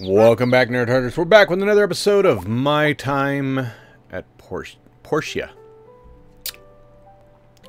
Welcome back, Nerd Hunters. We're back with another episode of My Time at Portia.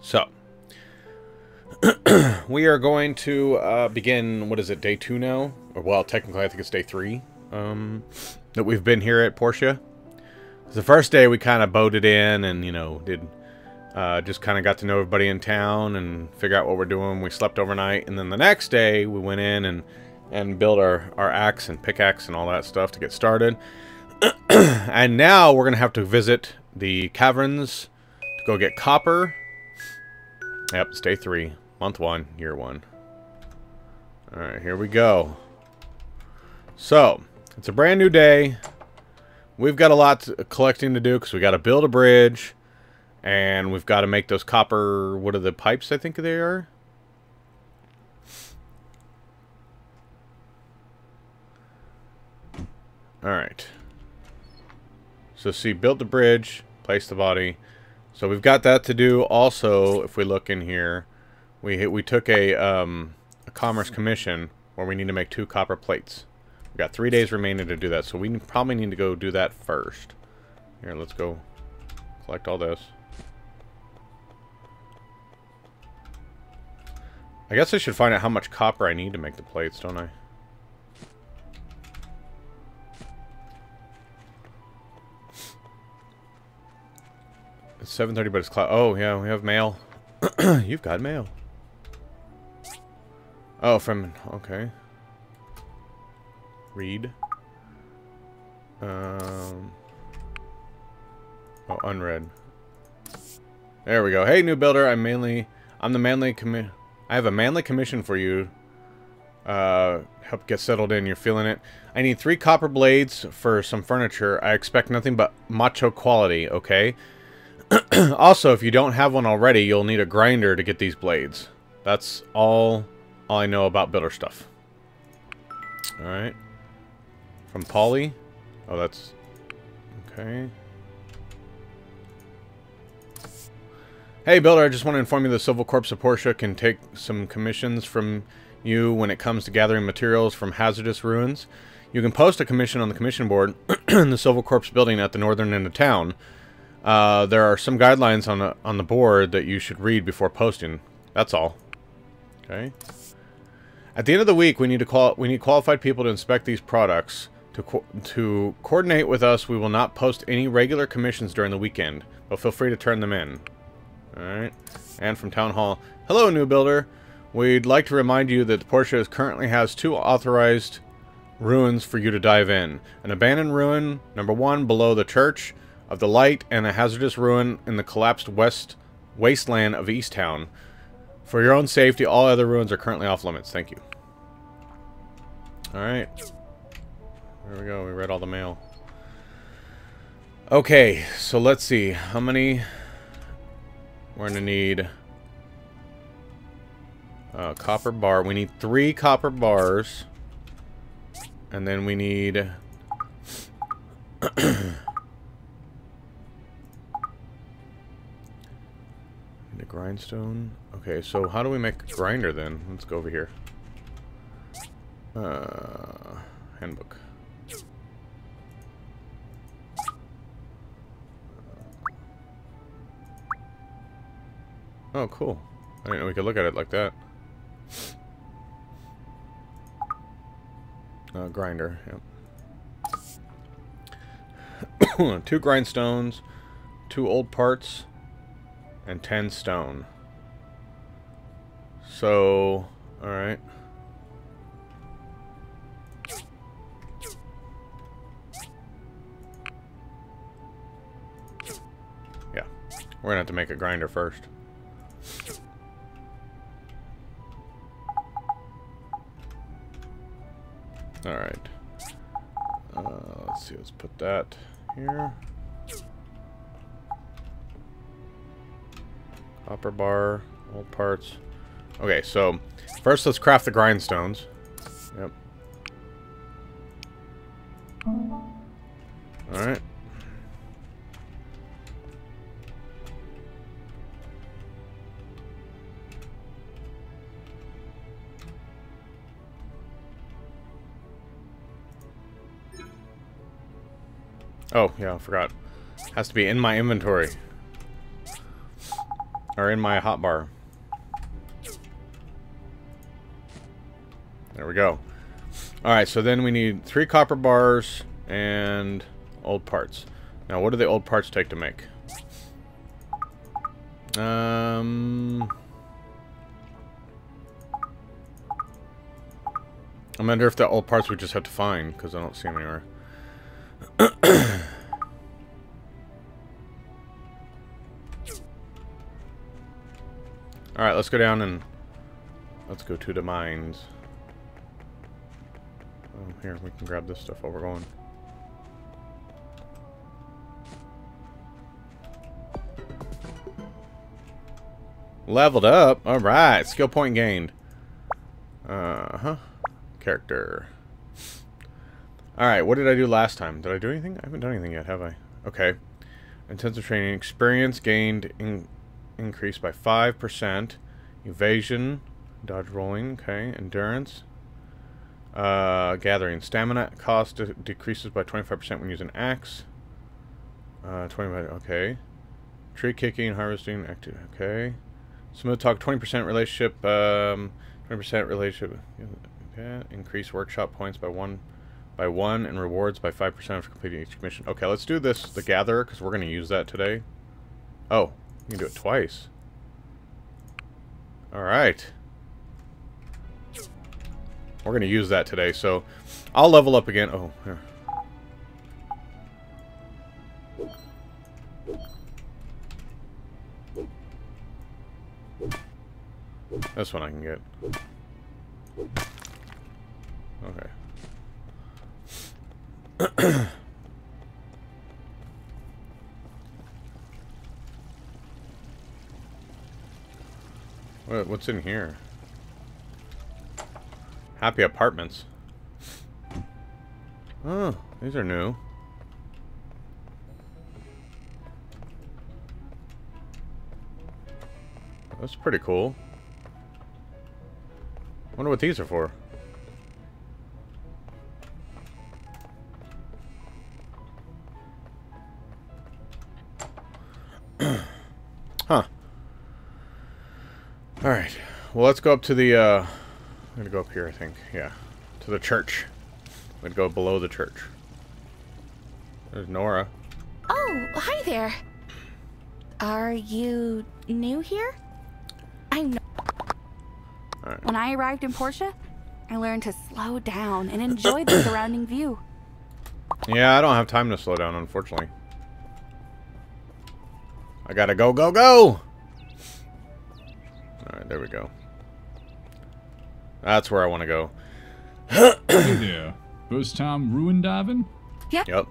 So, we are going to begin, what is it, day 2 now? Or, well, technically I think it's day 3 that we've been here at Portia. The first day we kind of boated in and, you know, did just kind of got to know everybody in town and figure out what we're doing. We slept overnight, and then the next day we went in and build our axe and pickaxe and all that stuff to get started. And now we're going to have to visit the caverns to go get copper. Yep, it's day 3. Month 1, year 1. Alright, here we go. So, it's a brand new day. We've got a lot of collecting to do because we've got to build a bridge. And we've got to make those copper... What are the pipes, I think they are? Alright. So see, build the bridge, place the body. So we've got that to do. Also, if we look in here, we took a commerce commission where we need to make 2 copper plates. We've got 3 days remaining to do that, so we probably need to go do that first. Here, let's go collect all this. I guess I should find out how much copper I need to make the plates, don't I? It's 7:30, but it's cloud. Oh, yeah, we have mail. You've got mail. Oh, from... Okay. Read. Oh, unread. There we go. Hey, new builder. I have a manly commission for you. Help get settled in. You're feeling it. I need 3 copper blades for some furniture. I expect nothing but macho quality, okay? Also, if you don't have one already, you'll need a grinder to get these blades. That's all I know about builder stuff. Alright. From Polly. Oh, that's... Okay. Hey, builder, I just want to inform you the Civil Corps of Portia can take some commissions from you when it comes to gathering materials from hazardous ruins. You can post a commission on the commission board in the Civil Corps building at the northern end of town. There are some guidelines on the board that you should read before posting. That's all. Okay. At the end of the week, we need qualified people to inspect these products. To coordinate with us, we will not post any regular commissions during the weekend, but feel free to turn them in. All right. And from Town Hall, hello, new builder. We'd like to remind you that Portia currently has 2 authorized ruins for you to dive in. An abandoned ruin, number 1, below the Church of the Light, and a hazardous ruin in the collapsed wasteland of East Town. For your own safety, all other ruins are currently off limits. Thank you. Alright. There we go. We read all the mail. Okay, so let's see. How many... We're going to need... copper bar. We need 3 copper bars. And then we need... A grindstone. Okay, so how do we make a grinder then? Let's go over here. Handbook. Oh, cool. I didn't know we could look at it like that. Grinder. Yep. 2 grindstones, 2 old parts, and 10 stone. So, alright. Yeah. We're gonna have to make a grinder first. Alright. Let's see, let's put that here. Copper bar, old parts. Okay, so first let's craft the grindstones. Yep. Alright. Oh, yeah, I forgot. Has to be in my inventory. Or in my hotbar. There we go. Alright, so then we need 3 copper bars and old parts. Now, what do the old parts take to make? I wonder if the old parts we just have to find, because I don't see them anywhere. Alright, let's go down and let's go to the mines. Oh, here, we can grab this stuff while we're going. Leveled up. Alright, skill point gained. Character. Alright, what did I do last time? Did I do anything? I haven't done anything yet, have I? Okay. Intensive training. Experience gained increased by 5%. Evasion. Dodge rolling. Okay. Endurance. Gathering. Stamina cost decreases by 25% when using axe. 25. Okay. Tree kicking. Harvesting. Active. Okay. Smooth talk. 20% relationship. 20% relationship. Okay. Increase workshop points by 1 and rewards by 5% for completing each mission. Okay, let's do this, the gatherer, because we're going to use that today. Oh, you can do it twice. Alright. We're going to use that today, so I'll level up again. Oh, here. This one I can get. Okay. What's in here? Happy apartments. Oh, these are new. That's pretty cool. Wonder what these are for. Alright, well let's go up to the, I'm gonna go up here I think, yeah, to the church. I'm gonna go below the church. There's Nora. Oh, hi there. Are you new here? I'm not. Right. When I arrived in Portia, I learned to slow down and enjoy the surrounding view. Yeah, I don't have time to slow down, unfortunately. I gotta go, go, go! Alright, there we go. That's where I want to go. Hey there. First time ruin diving? Yep. Yep.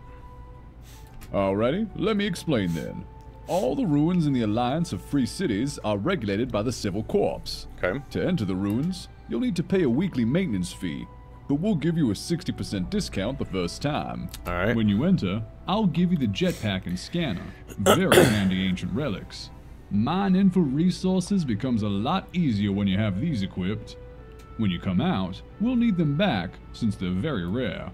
Alrighty, let me explain then. All the ruins in the Alliance of Free Cities are regulated by the Civil Corps. Okay. To enter the ruins, you'll need to pay a weekly maintenance fee, but we'll give you a 60% discount the first time. Alright. When you enter, I'll give you the jetpack and scanner. Very handy ancient relics. Mining for resources becomes a lot easier when you have these equipped. When you come out, we'll need them back since they're very rare.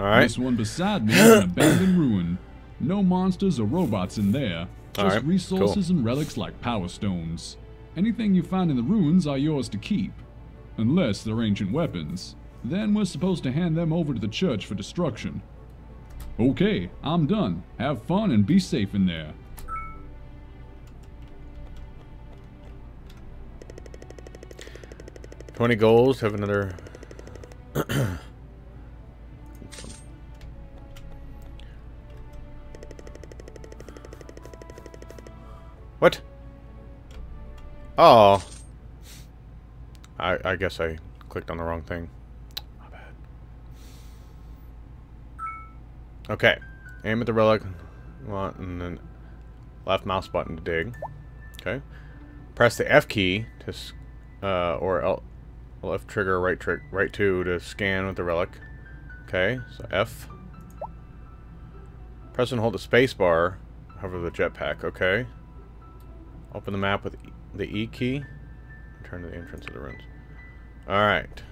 Alright. This one beside me is an abandoned ruin. No monsters or robots in there. Just right. Resources cool. And relics like power stones. Anything you find in the ruins are yours to keep. Unless they're ancient weapons. Then we're supposed to hand them over to the church for destruction. Okay, I'm done. Have fun and be safe in there. $20 gold, have another. What? Oh. I guess I clicked on the wrong thing. My bad. Okay. Aim at the relic and then left mouse button to dig. Okay. Press the F key to or L. Left trigger, right 2 to scan with the relic. Okay, so F. Press and hold the space bar. Hover the jetpack. Okay. Open the map with the E key. Return to the entrance of the ruins. All right.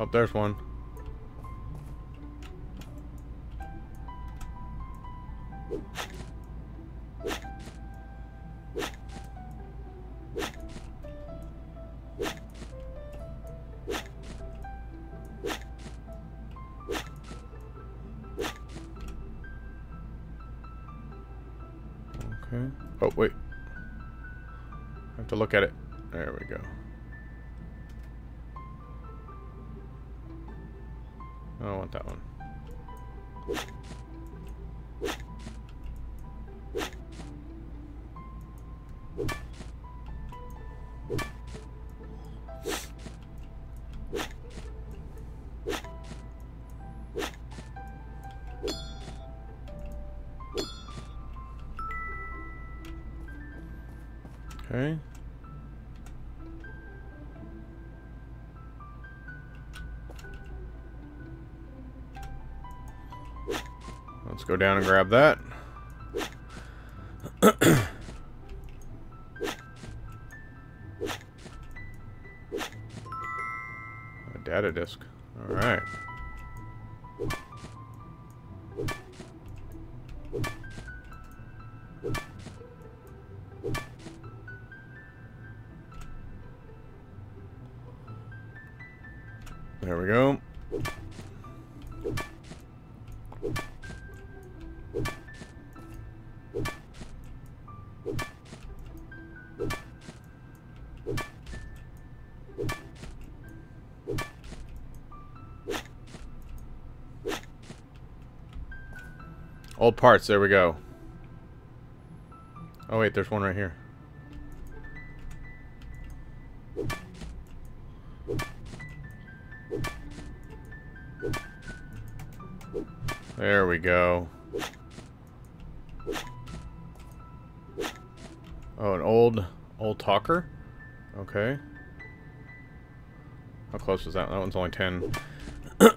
Oh, there's one. Okay. Oh, wait. I have to look at it. There we go. I don't want that one. Okay. Let's go down and grab that. A data disk. All right. There we go. Old parts, there we go. Oh wait, there's one right here. There we go. Oh, an old talker? Okay. How close was that? That one's only 10.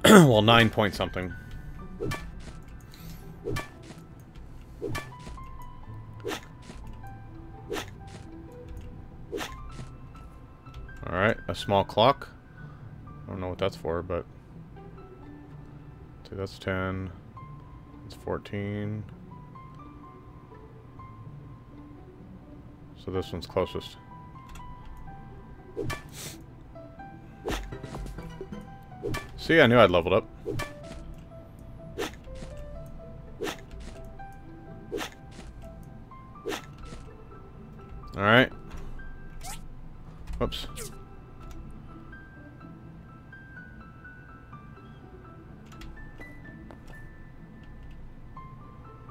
Well, 9 point something. Alright, a small clock. I don't know what that's for, but... See, that's 10. It's 14. So this one's closest. See, I knew I'd leveled up. Alright. Whoops.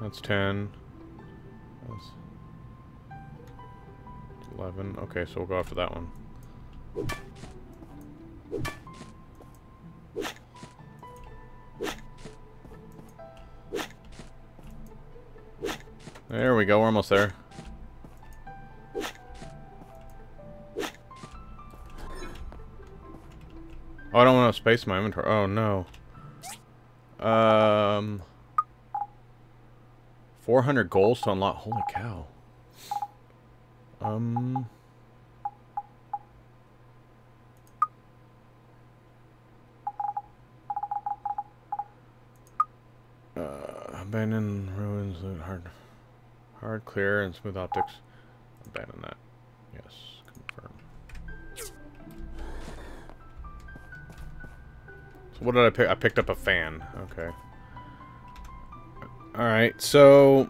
That's 10. That's 11. Okay, so we'll go after that one. There we go, we're almost there. Oh, I don't want to space my inventory. Oh, no. 400 goals to unlock. Holy cow. Abandon ruins, hard clear, and smooth optics. Abandon that. Yes. Confirm. So what did I pick? I picked up a fan. Okay. Alright, so...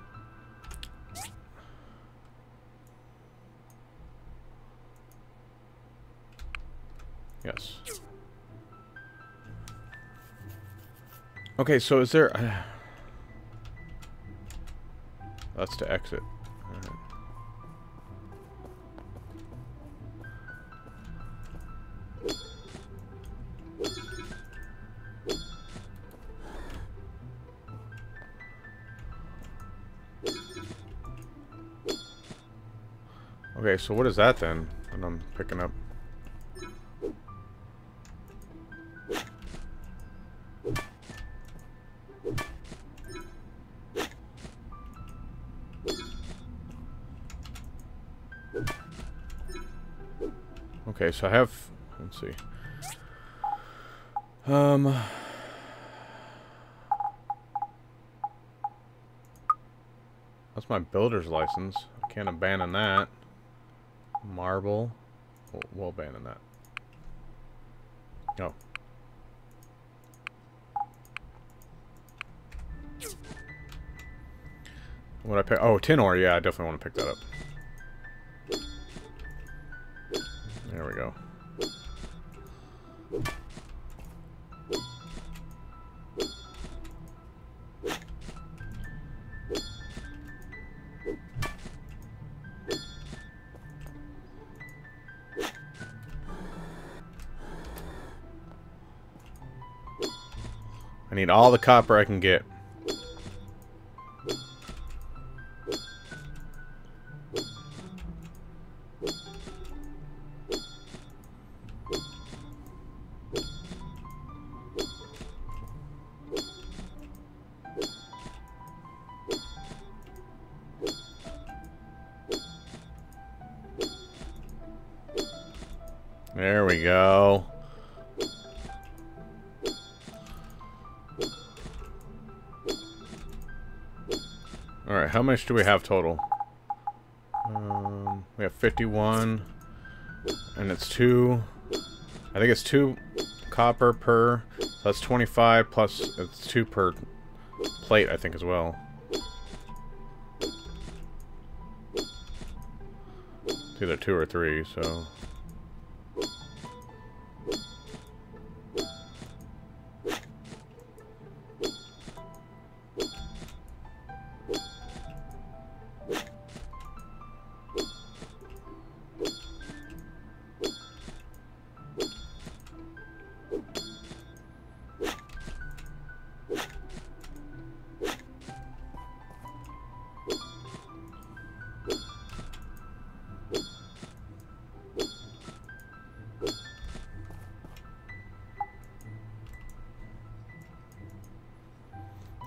Yes. Okay, so is there... That's to exit. All right. Okay, so what is that then that I'm picking up? Okay, so I have, let's see. That's my builder's license. I can't abandon that. Marble. We'll abandon that. Oh. What I pick? Oh, tin ore. Yeah, I definitely want to pick that up. There we go. I need all the copper I can get. There we go. Alright, how much do we have total? We have 51. And it's 2. I think it's 2 copper per. So that's 25 plus it's 2 per plate, I think, as well. It's either 2 or 3, so...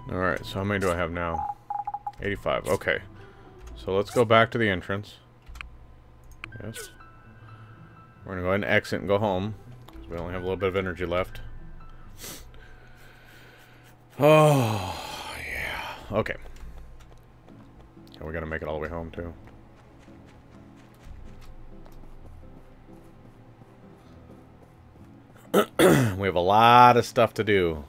Alright, so how many do I have now? 85. Okay. So let's go back to the entrance. Yes. We're going to go ahead and exit and go home. Because we only have a little bit of energy left. Oh, yeah. Okay. And we're going to make it all the way home, too. We have a lot of stuff to do.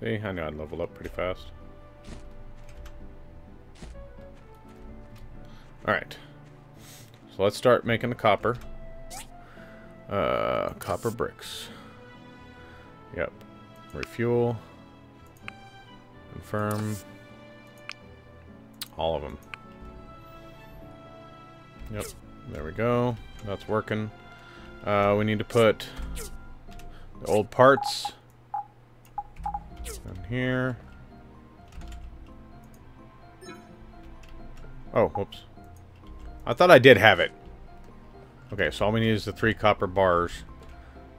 See, I knew I'd level up pretty fast. Alright. So let's start making the copper. Copper bricks. Yep. Refuel. Confirm. All of them. Yep. There we go. That's working. We need to put the old parts... in here. Oh, whoops. I thought I did have it. Okay, so all we need is the 3 copper bars.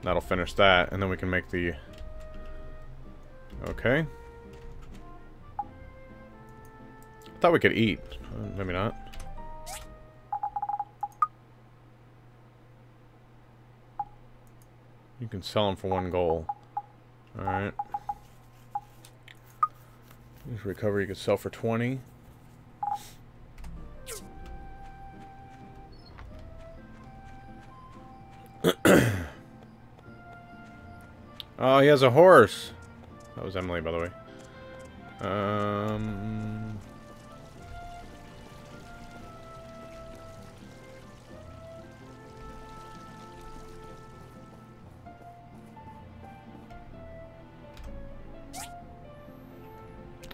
That'll finish that, and then we can make the... Okay. I thought we could eat. Maybe not. You can sell them for 1 gold. Alright. These recovery you could sell for 20. Oh, he has a horse. That was Emily, by the way.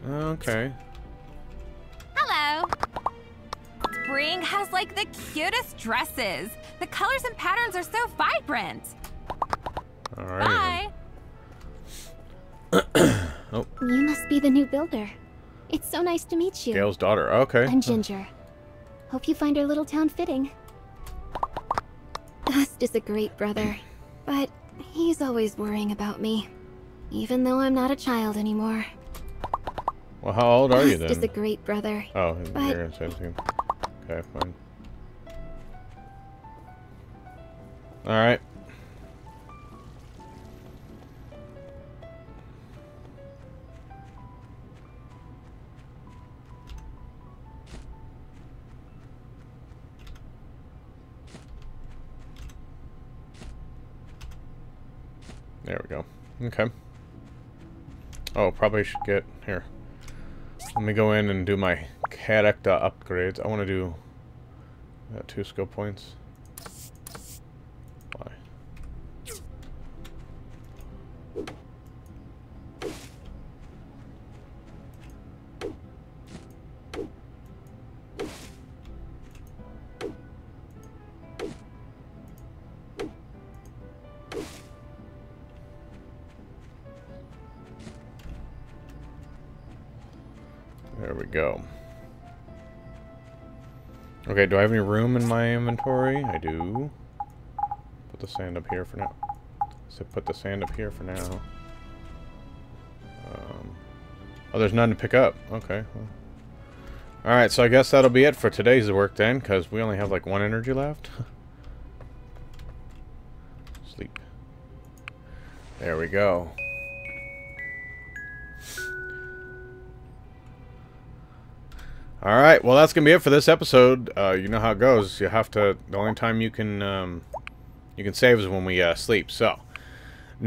Okay. Hello. Spring has like the cutest dresses. The colors and patterns are so vibrant. All right. Bye. Oh. You must be the new builder. It's so nice to meet you. Gail's daughter. Okay. I'm Ginger. Hope you find our little town fitting. Dust is a great brother, but he's always worrying about me, even though I'm not a child anymore. Well, how old are you then? Just a great brother. Oh, his parents, I assume. Okay, fine. Alright. There we go. Okay. Oh, probably should get... Here. Let me go in and do my character upgrades. I want to do... 2 skill points. Why? There we go. Okay, do I have any room in my inventory? I do. Put the sand up here for now. So put the sand up here for now. Oh, there's none to pick up. Okay. Well. Alright, so I guess that'll be it for today's work then, because we only have like 1 energy left. Sleep. There we go. Alright, well that's going to be it for this episode. You know how it goes. You have to... The only time you can save is when we sleep. So,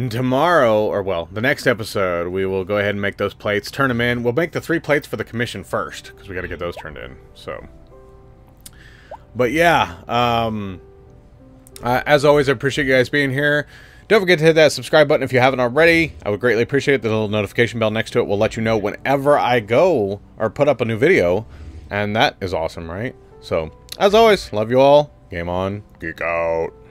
tomorrow, or well, the next episode, we will go ahead and make those plates, turn them in. We'll make the 3 plates for the commission first, because we got to get those turned in. So, but yeah, as always, I appreciate you guys being here. Don't forget to hit that subscribe button if you haven't already. I would greatly appreciate it. The little notification bell next to it will let you know whenever I go or put up a new video. And that is awesome, right? So, as always, love you all. Game on. Geek out.